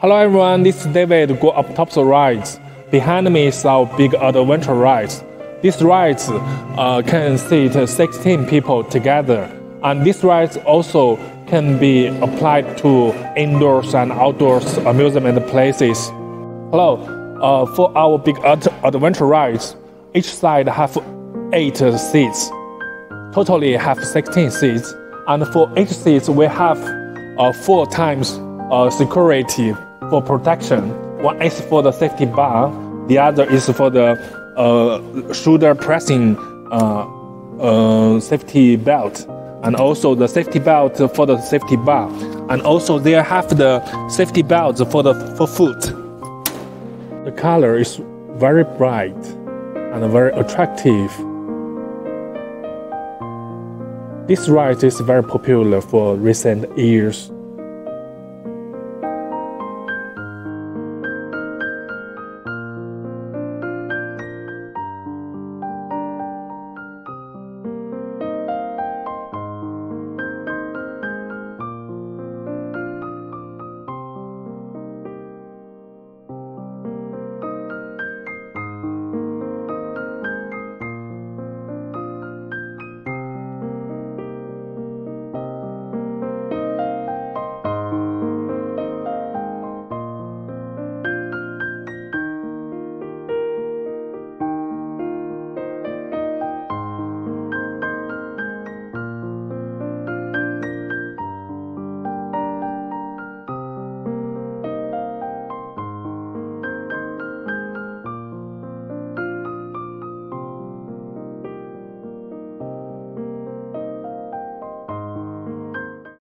Hello everyone, this is David Guo of Topsorides. Behind me is our big adventure ride. This ride can seat 16 people together, and this ride also can be applied to indoors and outdoors amusement places. Hello, for our big adventure rides, each side have 8 seats, totally have 16 seats, and for each seat we have 4 times security for protection. One is for the safety bar, the other is for the shoulder pressing safety belt, and also the safety belt for the safety bar, and also they have the safety belt for foot. The color is very bright and very attractive. This ride is very popular for recent years.